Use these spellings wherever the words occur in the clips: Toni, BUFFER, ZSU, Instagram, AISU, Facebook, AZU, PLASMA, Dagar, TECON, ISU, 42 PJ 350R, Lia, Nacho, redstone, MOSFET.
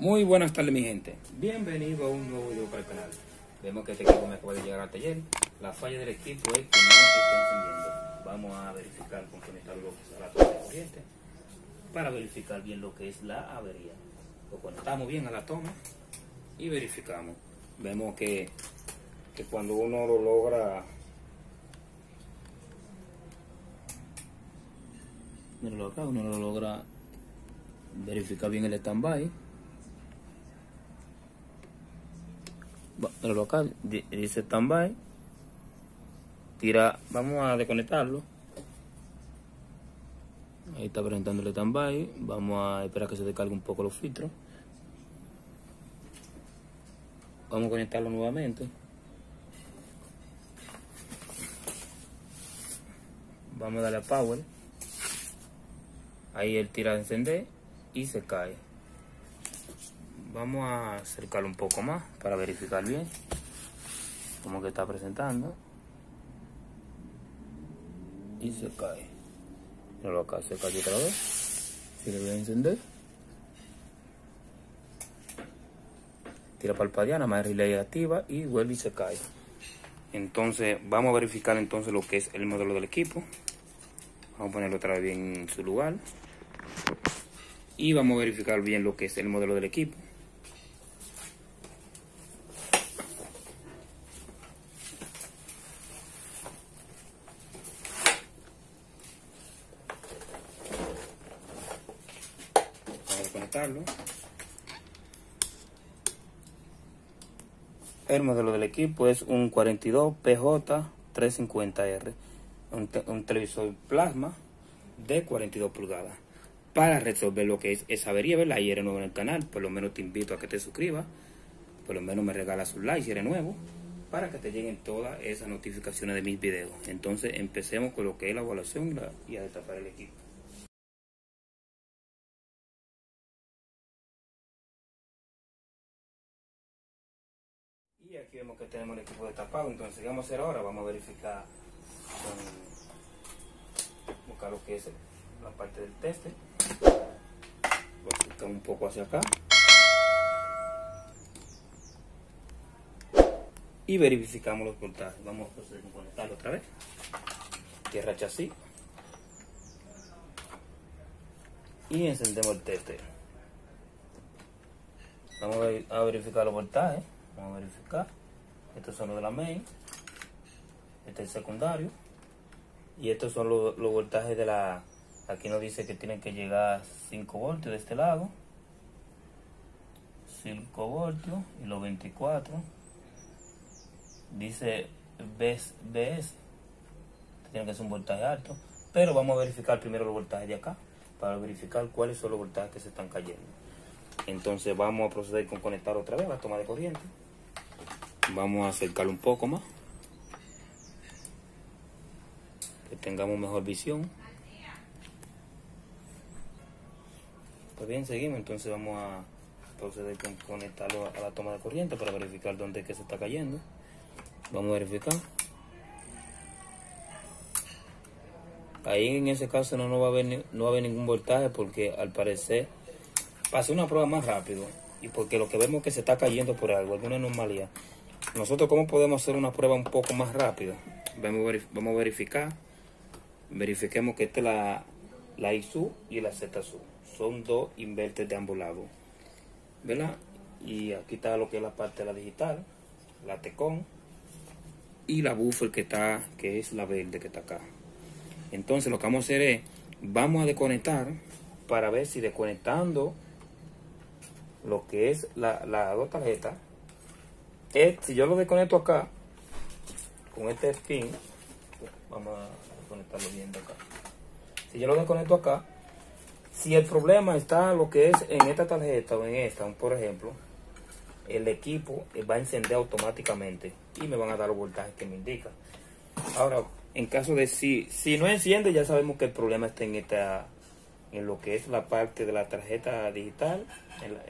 Muy buenas tardes, mi gente. Bienvenido a un nuevo video para el canal. Vemos que este equipo me acaba de llegar al taller. La falla del equipo es que no está encendiendo. Vamos a verificar con conectarlo a la toma de corriente para verificar bien lo que es la avería. Lo conectamos bien a la toma y verificamos. Vemos que cuando uno lo logra, míralo acá, uno lo logra verificar bien el stand-by. Míralo acá, dice stand-by. Tira, vamos a desconectarlo. Ahí está presentando el stand-by. Vamos a esperar que se descargue un poco los filtros. Vamos a conectarlo nuevamente. Vamos a darle a power. Ahí él tira de encender y se cae. Vamos a acercarlo un poco más para verificar bien como que está presentando. Y se cae. Pero acá se cae otra vez. Si le voy a encender. Tira palpadeana, más relay activa y vuelve y se cae. Entonces vamos a verificar entonces lo que es el modelo del equipo. Vamos a ponerlo otra vez bien en su lugar. Y vamos a verificar bien lo que es el modelo del equipo. Vamos a conectarlo. El modelo del equipo es un 42 PJ 350R, un televisor plasma de 42 pulgadas. Para resolver lo que es esa avería, ¿verdad? Y eres nuevo en el canal, por lo menos te invito a que te suscribas, por lo menos me regalas un like si eres nuevo, para que te lleguen todas esas notificaciones de mis videos. Entonces empecemos con lo que es la evaluación y a destapar el equipo. Y aquí vemos que tenemos el equipo destapado. Entonces, ¿qué vamos a hacer ahora? Vamos a verificar, buscar lo que es la parte del tester. Lo acercamos un poco hacia acá. Y verificamos los voltajes. Vamos a conectarlo otra vez. Cierra chasis. Y encendemos el tester. Vamos a verificar los voltajes. Vamos a verificar. Estos son los de la main, este es el secundario y estos son los voltajes de la... Aquí nos dice que tienen que llegar 5 voltios de este lado, 5 voltios y los 24 dice BS. Tiene que ser un voltaje alto, pero vamos a verificar primero los voltajes de acá para verificar cuáles son los voltajes que se están cayendo. Entonces vamos a proceder con conectar otra vez la toma de corriente. Vamos a acercarlo un poco más, que tengamos mejor visión. Pues bien, seguimos. Entonces vamos a proceder con conectarlo a la toma de corriente para verificar dónde es que se está cayendo. Vamos a verificar. Ahí en ese caso no va a haber ningún voltaje, porque al parecer pasé una prueba más rápido y porque lo que vemos es que se está cayendo por algo, alguna anomalía. Nosotros, ¿cómo podemos hacer una prueba un poco más rápida? Vamos a verificar. Verifiquemos que esta es la ISU y la ZSU. Son dos inverters de ambos lados, ¿verdad? Y aquí está lo que es la parte de la digital, la TECON y la BUFFER que es la verde que está acá. Entonces lo que vamos a hacer es, vamos a desconectar para ver si desconectando lo que es la dos tarjetas, si yo lo desconecto acá con este pin, vamos a desconectarlo bien de acá. Si yo lo desconecto acá, si el problema está lo que es en esta tarjeta o en esta, por ejemplo, el equipo va a encender automáticamente y me van a dar los voltajes que me indica. Ahora, en caso de si no enciende, ya sabemos que el problema está en lo que es la parte de la tarjeta digital,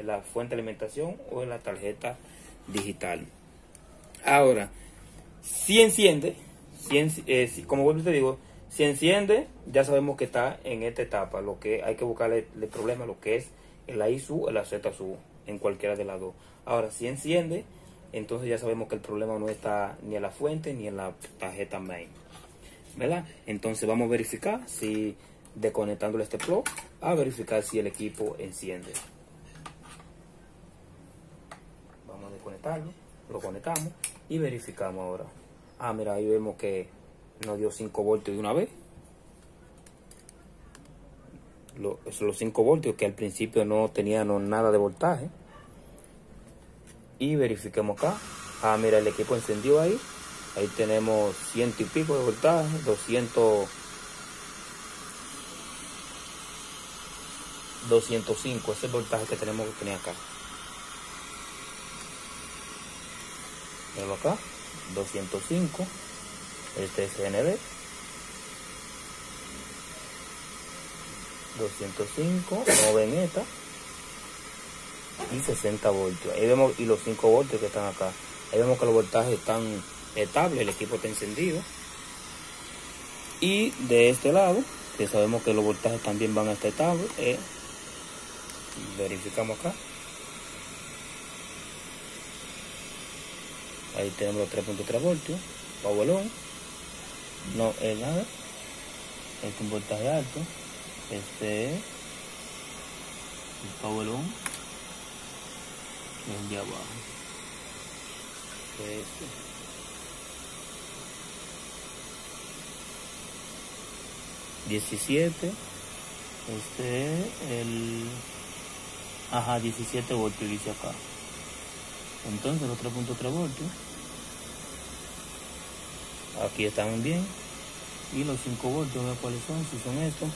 en la fuente de alimentación o en la tarjeta digital. Ahora, si enciende, como vuelvo y te digo, si enciende, ya sabemos que está en esta etapa. Lo que hay que buscarle el problema, lo que es el AISU, el AZU. en cualquiera de las dos. Ahora, si enciende, entonces ya sabemos que el problema no está ni en la fuente ni en la tarjeta main, ¿verdad? Entonces vamos a verificar si, desconectándole este plug, a verificar si el equipo enciende. Vamos a desconectarlo, lo conectamos y verificamos ahora. Ah, mira, ahí vemos que nos dio 5 voltios de una vez. Los 5 voltios que al principio no tenían nada de voltaje. Y verifiquemos acá. Ah, mira, el equipo encendió ahí. Ahí tenemos 100 y pico de voltaje, 205. Ese es el voltaje que tenemos que tener acá. Míralo acá, 205. Este es GND. 205, no ven esta, y 60 voltios. Ahí vemos, y los 5 voltios que están acá. Ahí vemos que los voltajes están estables, el equipo está encendido. Y de este lado, que sabemos que los voltajes también van a estar estables, verificamos acá. Ahí tenemos los 3.3 voltios, power on, no es nada, es un voltaje alto. Este es el power on, el de abajo, este 17, este es el, ajá, 17 voltios dice acá. Entonces los 3.3 voltios aquí están bien, y los 5 voltios, vea cuáles son, si son estos.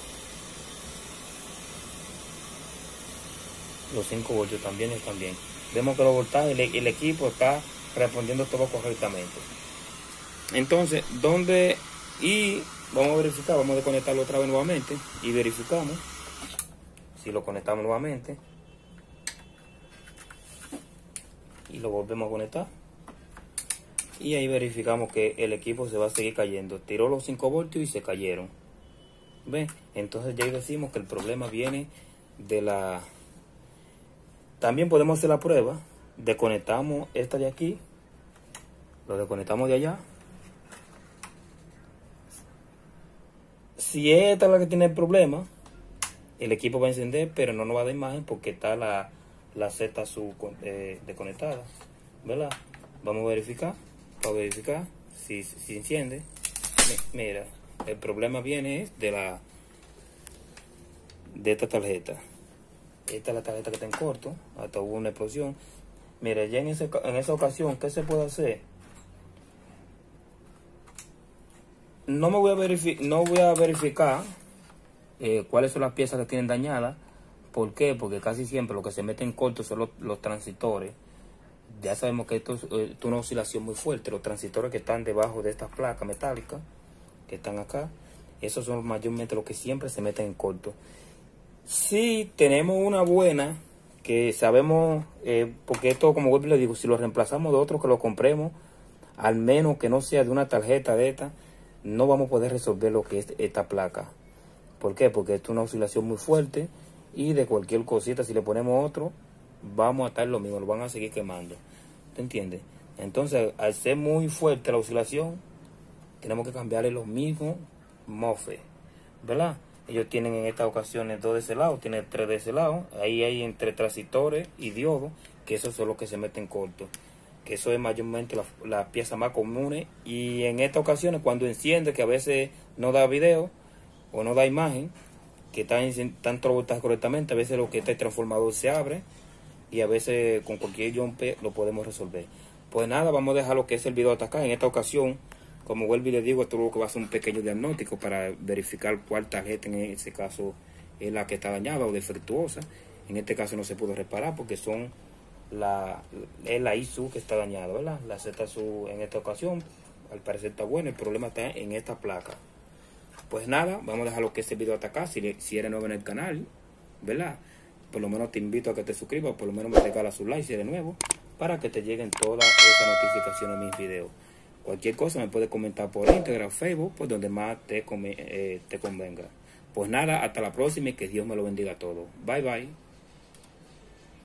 Los 5 voltios también están bien. Vemos que los voltajes, el equipo está respondiendo todo correctamente. Entonces, ¿dónde? Y vamos a verificar, vamos a desconectarlo otra vez nuevamente y verificamos si lo conectamos nuevamente. Y lo volvemos a conectar. Y ahí verificamos que el equipo se va a seguir cayendo. Tiró los 5 voltios y se cayeron. ¿Ven? Entonces ya decimos que el problema viene de la... También podemos hacer la prueba. Desconectamos esta de aquí. Lo desconectamos de allá. Si esta es la que tiene el problema, el equipo va a encender, pero no nos va a dar imagen porque está la Z sub desconectada, ¿verdad? Vamos a verificar. Para verificar si enciende. Mira, el problema viene de esta tarjeta. Esta es la tarjeta que está en corto, hasta hubo una explosión. Mira, ya en esa ocasión, ¿qué se puede hacer? No voy a verificar cuáles son las piezas que tienen dañadas. ¿Por qué? Porque casi siempre lo que se mete en corto son los transistores. Ya sabemos que esto es una oscilación muy fuerte. Los transistores que están debajo de estas placas metálicas, que están acá, esos son mayormente los que siempre se meten en corto. Si tenemos una buena, que sabemos, porque esto, como le digo, si lo reemplazamos de otro que lo compremos, al menos que no sea de una tarjeta de esta, no vamos a poder resolver lo que es esta placa. ¿Por qué? Porque esto es una oscilación muy fuerte y de cualquier cosita, si le ponemos otro, vamos a estar lo mismo, lo van a seguir quemando. ¿Te entiendes? Entonces, al ser muy fuerte la oscilación, tenemos que cambiarle los mismos MOSFET, ¿verdad? Ellos tienen en estas ocasiones 2 de ese lado, tienen 3 de ese lado. Ahí hay entre transistores y diodos, que esos son los que se meten cortos. Que eso es mayormente las piezas más comunes. Y en estas ocasiones, cuando enciende, que a veces no da video o no da imagen, que están todos los voltajes correctamente, a veces lo que está el transformador se abre y a veces con cualquier jumper lo podemos resolver. Pues nada, vamos a dejar lo que es el video hasta acá. En esta ocasión, como vuelvo y les digo, esto luego va a ser un pequeño diagnóstico para verificar cuál tarjeta en ese caso es la que está dañada o defectuosa. En este caso no se pudo reparar porque son la ISU que está dañada, ¿verdad? La ZSU en esta ocasión al parecer está buena, el problema está en esta placa. Pues nada, vamos a dejar lo que es el video hasta acá. Si eres nuevo en el canal, ¿verdad? Por lo menos te invito a que te suscribas, por lo menos me regala su like si eres nuevo, para que te lleguen todas esas notificaciones de mis videos. Cualquier cosa me puedes comentar por Instagram, Facebook, por donde más te convenga. Pues nada, hasta la próxima y que Dios me lo bendiga a todos. Bye, bye.